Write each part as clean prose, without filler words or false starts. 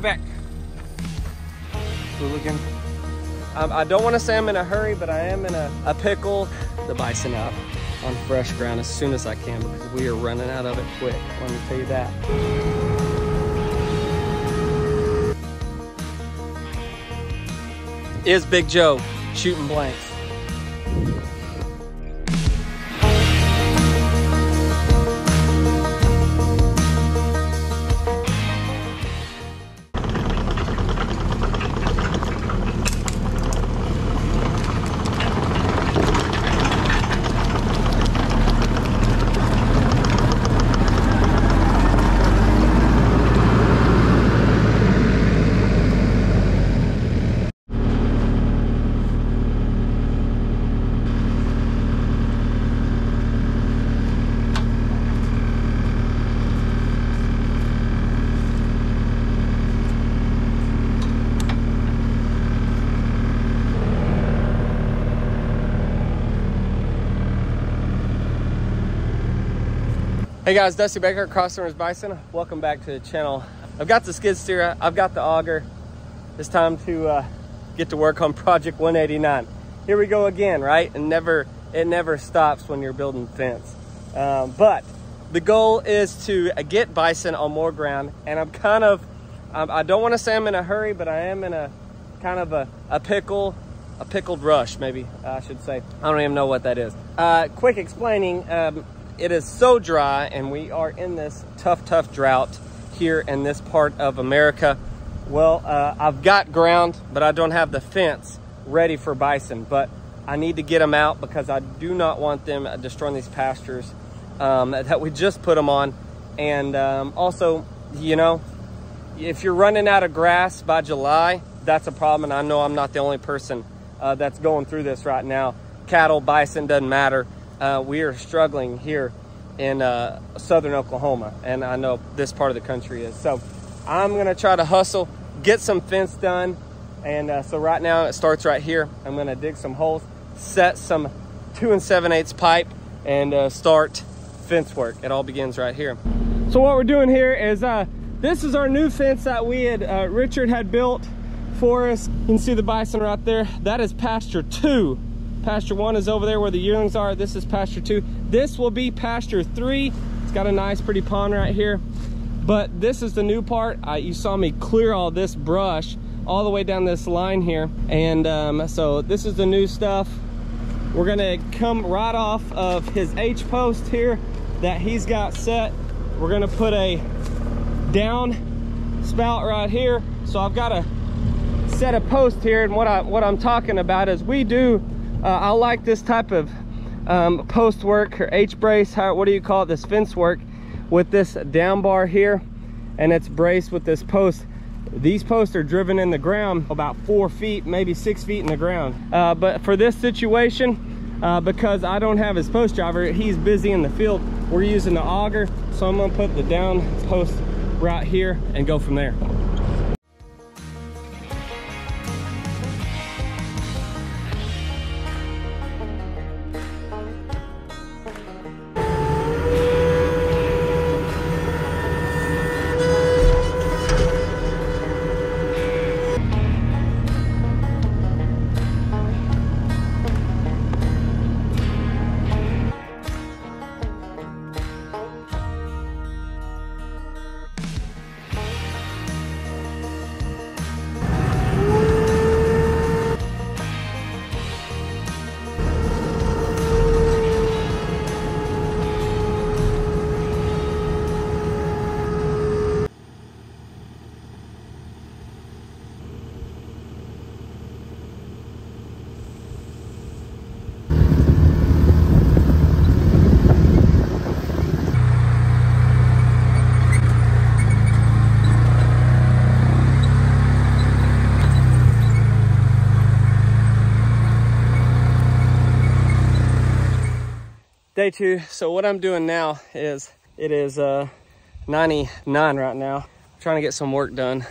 Get back. We're looking. I don't want to say I'm in a hurry, but I am in a pickle. The bison out on fresh ground as soon as I can because we are running out of it quick. Let me tell you that. Is Big Joe shooting blanks. Hey guys, Dusty Baker, Cross Timbers Bison. Welcome back to the channel. I've got the skid steer, I've got the auger. It's time to get to work on Project 189. Here we go again, right? And it never stops when you're building fence. But the goal is to get bison on more ground. And I'm kind of, I don't want to say I'm in a hurry, but I am in a kind of a pickled rush, maybe I should say. I don't even know what that is. Quick explaining. It is so dry and we are in this tough drought here in this part of America. Well, I've got ground, but I don't have the fence ready for bison, but I need to get them out because I do not want them destroying these pastures that we just put them on. And also, you know, if you're running out of grass by July, that's a problem. And I know I'm not the only person that's going through this right now. Cattle, bison, doesn't matter. We are struggling here in southern Oklahoma, and I know this part of the country is. So I'm going to try to hustle, get some fence done. And so right now it starts right here. I'm going to dig some holes, set some 2 7/8 pipe, and start fence work. It all begins right here. So what we're doing here is this is our new fence that we had Richard had built for us. You can see the bison right there. That is pasture 2. Pasture 1 is over there where the yearlings are. This is pasture 2. This will be pasture 3. It's got a nice pretty pond right here. But this is the new part. You saw me clear all this brush all the way down this line here. And so this is the new stuff. We're gonna come right off of his H post here that he's got set. We're gonna put a down spout right here. So I've got a set of posts here, and what I'm talking about is we do I like this type of post work or H-brace, what do you call it, this fence work with this down bar here, and it's braced with this post. These posts are driven in the ground about 4 feet, maybe 6 feet in the ground. But for this situation, because I don't have his post driver, he's busy in the field, we're using the auger. So I'm gonna put the down post right here and go from there. Day 2. So what I'm doing now is, it is 99 right now. I'm trying to get some work done.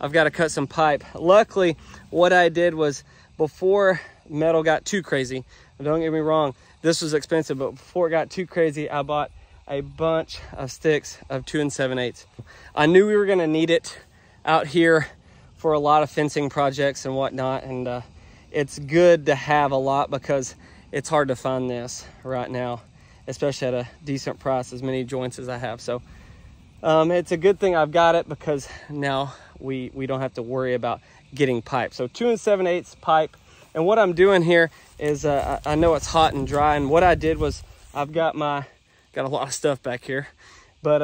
I've got to cut some pipe. Luckily, what I did was, before metal got too crazy, don't get me wrong, this was expensive, but before it got too crazy, I bought a bunch of sticks of 2 7/8. I knew we were going to need it. out here for a lot of fencing projects and whatnot, and it's good to have a lot because it's hard to find this right now, especially at a decent price, as many joints as I have. So it's a good thing I've got it, because now we don't have to worry about getting pipe. So 2 7/8 pipe. And what I'm doing here is I know it's hot and dry, and what I did was I've got my a lot of stuff back here, but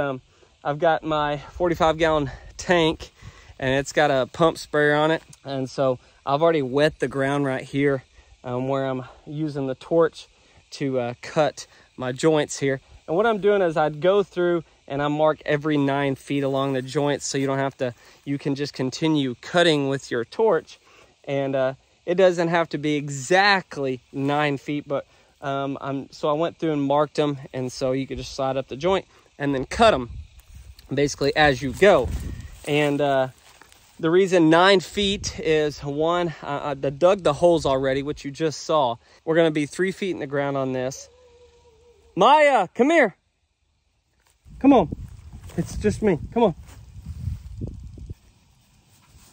I've got my 45-gallon tank, and it's got a pump sprayer on it, and so I've already wet the ground right here where I'm using the torch to cut my joints here. And what I'm doing is I'd go through and I mark every 9 feet along the joints, so you don't have to, you can just continue cutting with your torch. And it doesn't have to be exactly 9 feet, but so I went through and marked them, and so you could just slide up the joint and then cut them basically as you go. And the reason 9 feet is, one, I dug the holes already, which you just saw. We're going to be 3 feet in the ground on this. Maya, come here. Come on. It's just me. Come on.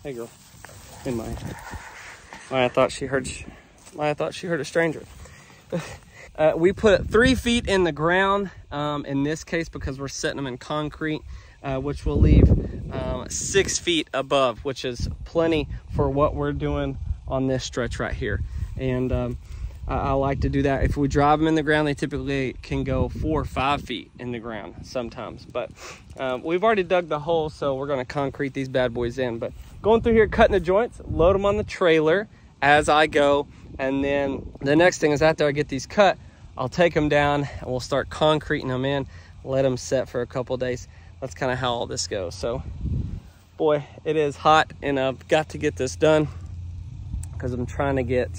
Hey, girl. Hey, Maya. Maya thought she heard a stranger. We put it 3 feet in the ground in this case, because we're setting them in concrete, which will leave 6 feet above, which is plenty for what we're doing on this stretch right here. And I like to do that. If we drive them in the ground, they typically can go 4 or 5 feet in the ground sometimes, but we've already dug the hole, so we're going to concrete these bad boys in. But going through here, cutting the joints, load them on the trailer as I go. And then the next thing is, after I get these cut, I'll take them down and we'll start concreting them in, let them set for a couple days. That's kind of how all this goes. So boy, it is hot, and I've got to get this done because I'm trying to get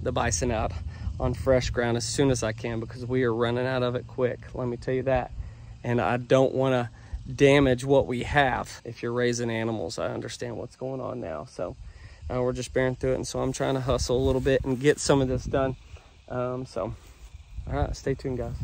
the bison out on fresh ground as soon as I can, because we are running out of it quick, let me tell you that. And I don't want to damage what we have. If you're raising animals, I understand what's going on now. So we're just bearing through it, and so I'm trying to hustle a little bit and get some of this done. So, all right, stay tuned, guys.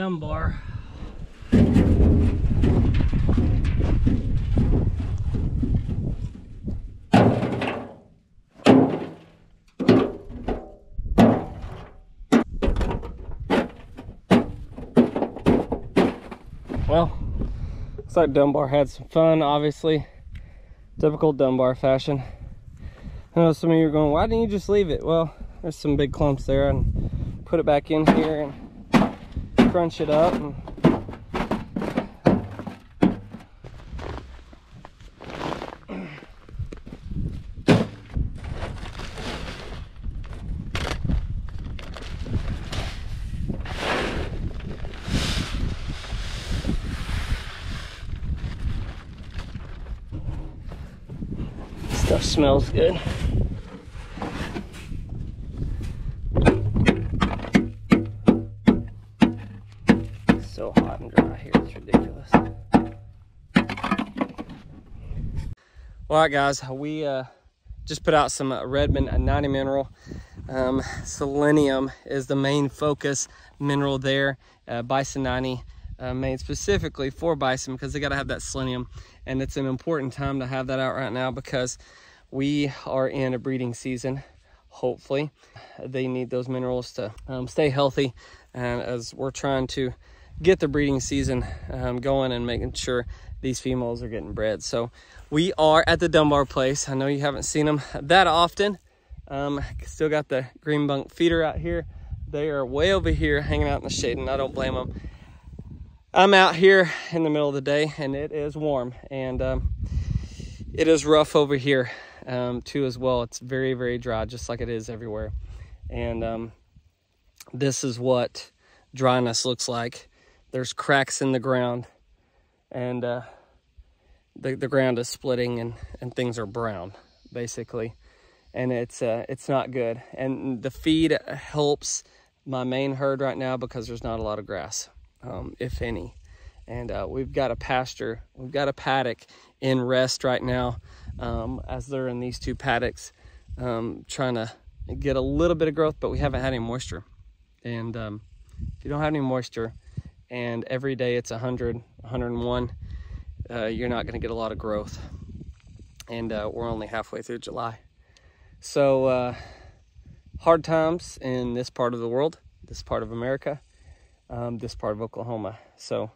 Dunbar. Well, looks like Dunbar had some fun, obviously. Typical Dunbar fashion. I know some of you are going, why didn't you just leave it? Well, there's some big clumps there, and put it back in here and crunch it up. And stuff smells good. All right, guys, we just put out some Redmond 90 mineral. Selenium is the main focus mineral there. Bison 90 made specifically for bison, because they got to have that selenium, and it's an important time to have that out right now, because we are in a breeding season. Hopefully they need those minerals to stay healthy, and as we're trying to get the breeding season going and making sure these females are getting bred. So we are at the Dunbar place. I know you haven't seen them that often. Still got the green bunk feeder out here. They are way over here hanging out in the shade, and I don't blame them. I'm out here in the middle of the day, and it is warm, and it is rough over here too as well. It's very, very dry, just like it is everywhere. And this is what dryness looks like. There's cracks in the ground, and the ground is splitting, and things are brown basically, and it's not good. And the feed helps my main herd right now because there's not a lot of grass, if any. And we've got a pasture, we've got a paddock in rest right now, as they're in these two paddocks, trying to get a little bit of growth, but we haven't had any moisture. And if you don't have any moisture, and every day it's 100, 101, you're not gonna get a lot of growth. And we're only halfway through July. So hard times in this part of the world, this part of America, this part of Oklahoma. So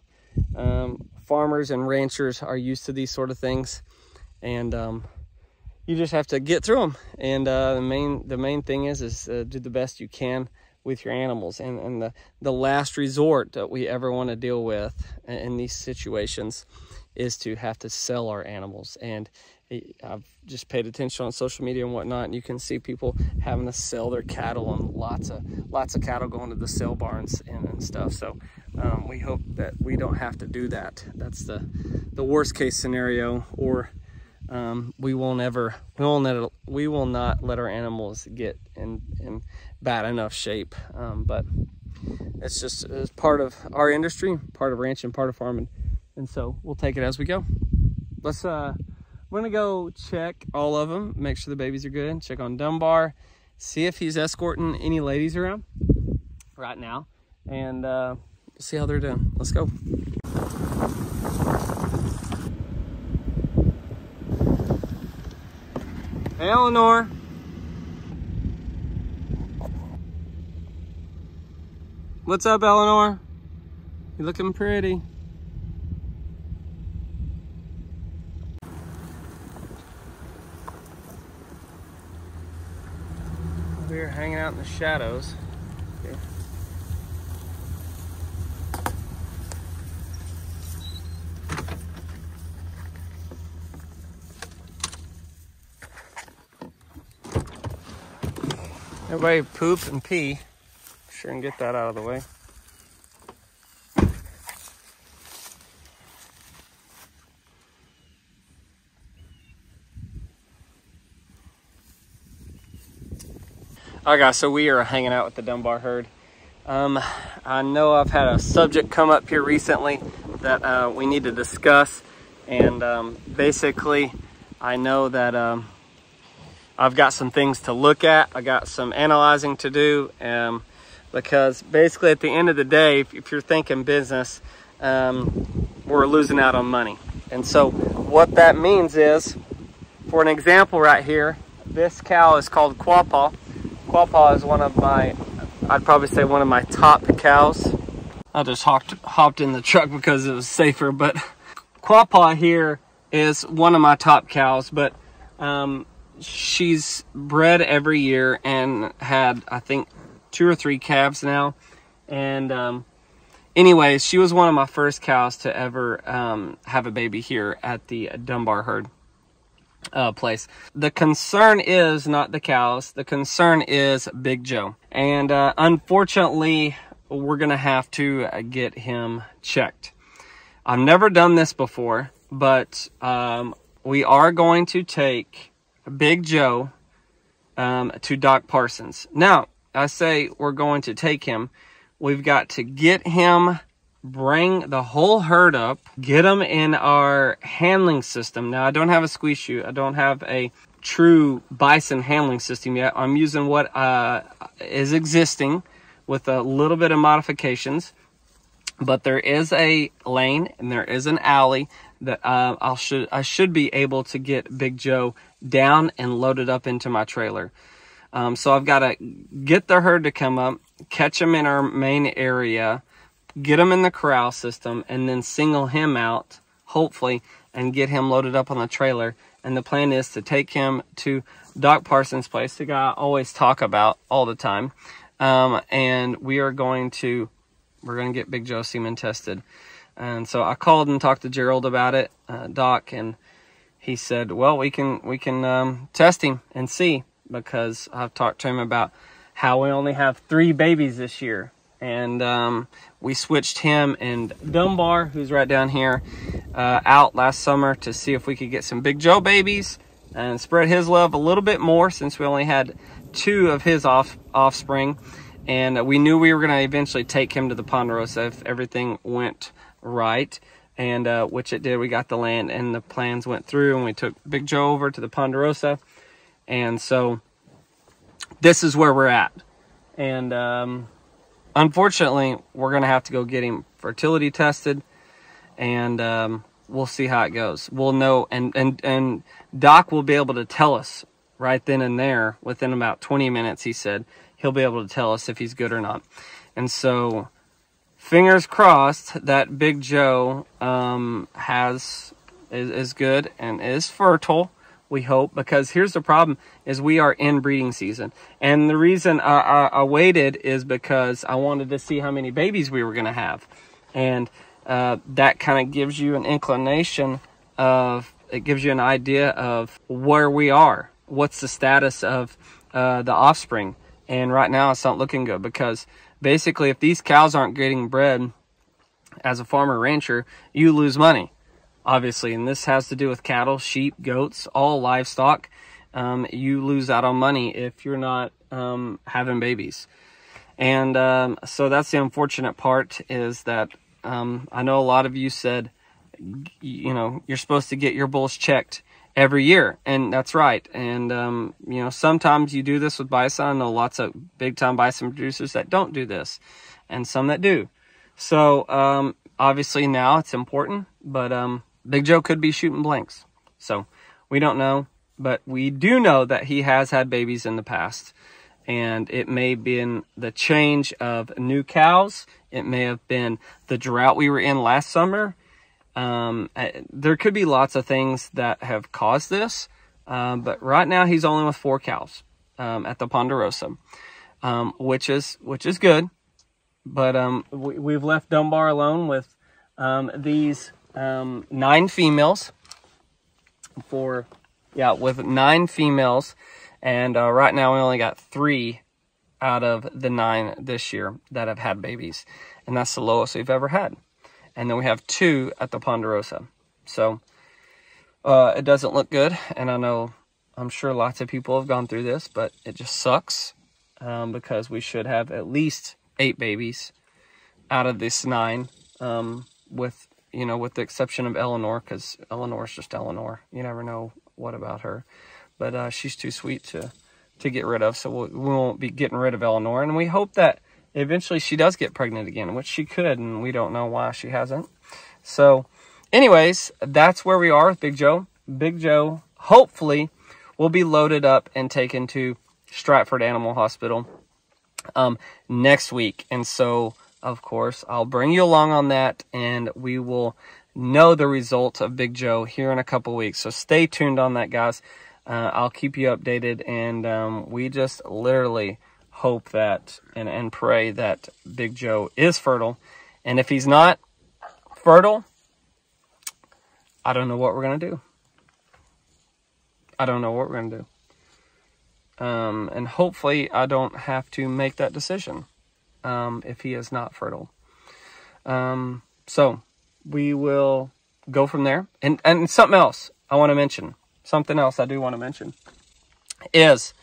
farmers and ranchers are used to these sort of things, and you just have to get through them. And the main thing is do the best you can with your animals. And the last resort that we ever want to deal with in these situations is to have to sell our animals. And I've just paid attention on social media and whatnot, and you can see people having to sell their cattle, and lots of cattle going to the sale barns and stuff. So we hope that we don't have to do that. That's the worst case scenario, or we will not let our animals get in bad enough shape. But it's part of our industry, part of ranching, part of farming, and so we'll take it as we go. Let's we're gonna go check all of them, make sure the babies are good, check on Dunbar, see if he's escorting any ladies around right now, and we'll see how they're doing. Let's go. Hey, Eleanor. What's up, Eleanor? You're looking pretty. We're hanging out in the shadows. Okay. Everybody poop and pee. Sure, and get that out of the way. All right, guys, so we are hanging out with the Dunbar herd. I know I've had a subject come up here recently that we need to discuss, and basically I know that I've got some things to look at. I got some analyzing to do, because basically at the end of the day, if you're thinking business, we're losing out on money. And so what that means is, for an example right here, this cow is called Quapaw. Quapaw is one of my top cows. I just hopped in the truck because it was safer, but Quapaw here is one of my top cows, but she's bred every year and had, I think, 2 or 3 calves now. And anyways, she was one of my first cows to ever have a baby here at the Dunbar herd place. The concern is not the cows, the concern is Big Joe. And unfortunately, we're gonna have to get him checked. I've never done this before, but we are going to take Big Joe to Doc Parsons. Now, I say we're going to take him. We've got to get him, bring the whole herd up, get them in our handling system. Now, I don't have a squeeze chute. I don't have a true bison handling system yet. I'm using what is existing with a little bit of modifications. But there is a lane and there is an alley that I should be able to get Big Joe down and loaded up into my trailer. So I've got to get the herd to come up, catch him in our main area, get him in the corral system, and then single him out, hopefully, and get him loaded up on the trailer. And the plan is to take him to Doc Parsons' place, the guy I always talk about all the time. And we're going to get Big Joe semen tested. And so I called and talked to Gerald about it, Doc, and he said, well, we can test him and see, because I've talked to him about how we only have 3 babies this year. And we switched him and Dunbar, who's right down here, out last summer to see if we could get some Big Joe babies and spread his love a little bit more, since we only had 2 of his offspring. And we knew we were going to eventually take him to the Ponderosa if everything went right, and which it did. We got the land and the plans went through, and we took Big Joe over to the Ponderosa. And so this is where we're at. And unfortunately, we're going to have to go get him fertility tested, and we'll see how it goes. We'll know, and Doc will be able to tell us right then and there, within about 20 minutes, he said. He'll be able to tell us if he's good or not. And so, fingers crossed that Big Joe is good and is fertile. We hope, because here's the problem, is we are in breeding season. And the reason I waited is because I wanted to see how many babies we were going to have. And that kind of gives you an inclination of, it gives you an idea of where we are. What's the status of the offspring? And right now it's not looking good, because basically if these cows aren't getting bred, as a farmer rancher, you lose money. Obviously, and this has to do with cattle, sheep, goats, all livestock. You lose out on money if you're not having babies. And so that's the unfortunate part, is that I know a lot of you said, you know, you're supposed to get your bulls checked every year. And that's right. And, you know, sometimes you do this with bison. I know lots of big-time bison producers that don't do this, and some that do. So obviously now it's important, but Big Joe could be shooting blanks. So we don't know, but we do know that he has had babies in the past. And it may have been the change of new cows. It may have been the drought we were in last summer. There could be lots of things that have caused this. But right now he's only with 4 cows at the Ponderosa, which is good. But we've left Dunbar alone with these 9 females and right now we only got 3 out of the 9 this year that have had babies, and that's the lowest we've ever had. And then we have 2 at the Ponderosa, so it doesn't look good. And I'm sure lots of people have gone through this, but it just sucks, because we should have at least 8 babies out of this 9, with the exception of Eleanor, because Eleanor's just Eleanor. You never know what about her, but she's too sweet to get rid of, so we won't be getting rid of Eleanor. And we hope that eventually she does get pregnant again, which she could, and we don't know why she hasn't. So anyways, that's where we are with Big Joe. Big Joe hopefully will be loaded up and taken to Stratford Animal Hospital next week. And so, of course, I'll bring you along on that, and we will know the results of Big Joe here in a couple weeks. So stay tuned on that, guys. I'll keep you updated, and we just literally hope that and pray that Big Joe is fertile. And if he's not fertile, I don't know what we're going to do. I don't know what we're going to do. And hopefully I don't have to make that decision if he is not fertile. So we will go from there. And something else I want to mention, is,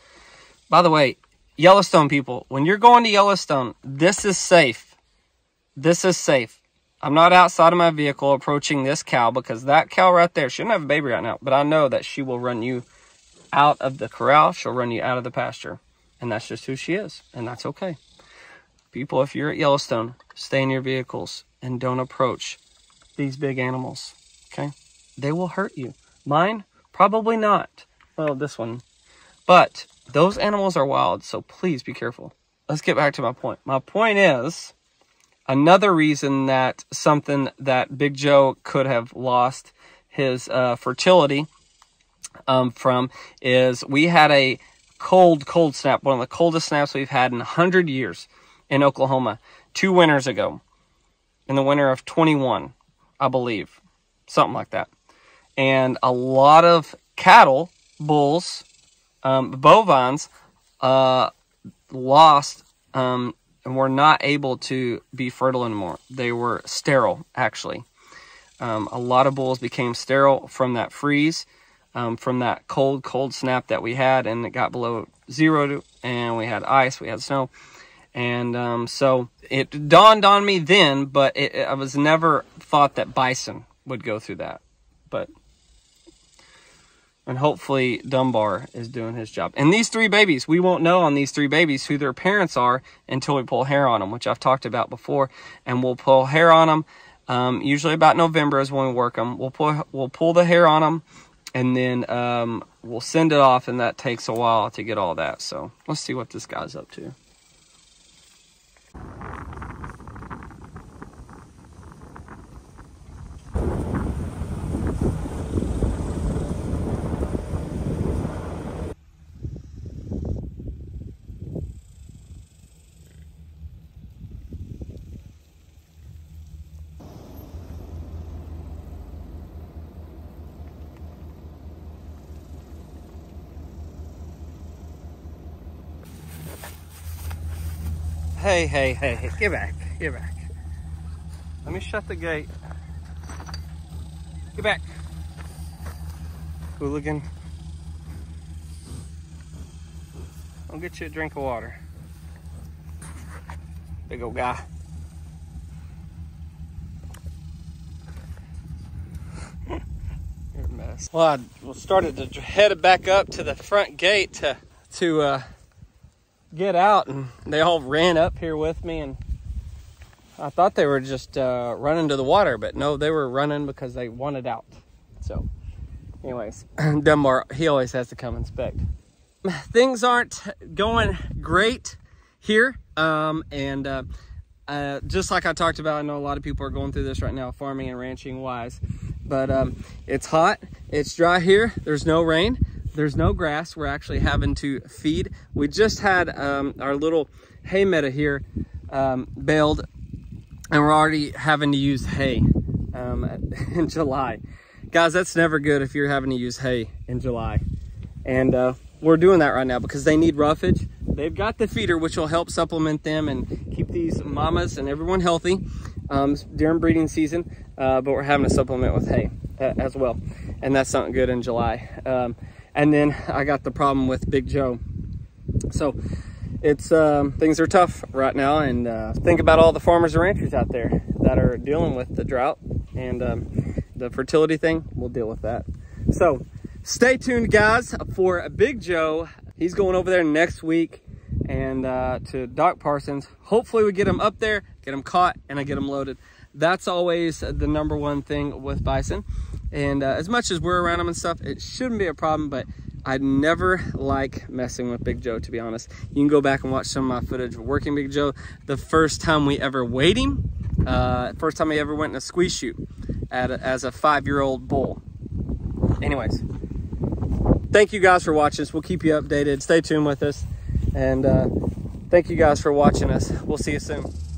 by the way, Yellowstone people, when you're going to Yellowstone, this is safe. This is safe. I'm not outside of my vehicle approaching this cow, because that cow right there, she doesn't have a baby right now, but I know that she will run you out of the corral. She'll run you out of the pasture, and that's just who she is, and that's okay. People, if you're at Yellowstone, stay in your vehicles and don't approach these big animals, okay? They will hurt you. Mine, probably not. Well, this one, but those animals are wild, so please be careful. Let's get back to my point. My point is, Another reason that something that Big Joe could have lost his fertility from is we had a cold snap, one of the coldest snaps we've had in 100 years in Oklahoma, 2 winters ago, in the winter of 21, I believe, something like that. And a lot of cattle, bulls, bovines, lost and were not able to be fertile anymore. They were sterile, actually. A lot of bulls became sterile from that freeze, from that cold snap that we had, and it got below 0, and we had ice, we had snow. And so it dawned on me then, but I was never thought that bison would go through that. And hopefully Dunbar is doing his job. And these 3 babies, we won't know on these 3 babies who their parents are until we pull hair on them, which I've talked about before. And we'll pull hair on them. Usually about November is when we work them. We'll pull the hair on them, and then we'll send it off, and that takes a while to get all that. So let's see what this guy's up to. Hey, hey, hey, hey, get back, get back. Let me shut the gate. Get back. Hooligan. I'll get you a drink of water. Big old guy. You're a mess. Well, I started to head back up to the front gate to get out, and they all ran up here with me, and I thought they were just running to the water, but no, they were running because they wanted out. So anyways, Dunbar, he always has to come inspect. Things aren't going great here, just like I talked about, I know a lot of people are going through this right now, farming and ranching wise, but it's hot, it's dry here, there's no rain. There's no grass. We're actually having to feed. We just had our little hay meta here baled, and we're already having to use hay in July. Guys, that's never good if you're having to use hay in July. And we're doing that right now because they need roughage. They've got the feeder, which will help supplement them and keep these mamas and everyone healthy during breeding season. But we're having to supplement with hay as well. And that's not good in July. And then I got the problem with Big Joe. So it's things are tough right now. And think about all the farmers and ranchers out there that are dealing with the drought and the fertility thing. We'll deal with that. So stay tuned, guys, for Big Joe. He's going over there next week and to Doc Parsons. Hopefully we get him up there, get him caught, and I get him loaded. That's always the #1 thing with bison. And as much as we're around them and stuff, it shouldn't be a problem, but I'd never like messing with Big Joe, to be honest. You can go back and watch some of my footage of working Big Joe. The first time we ever weighed him, first time he ever went in a squeeze shoot as a 5-year-old bull. Anyways, thank you guys for watching us. We'll keep you updated. Stay tuned with us. And thank you guys for watching us. We'll see you soon.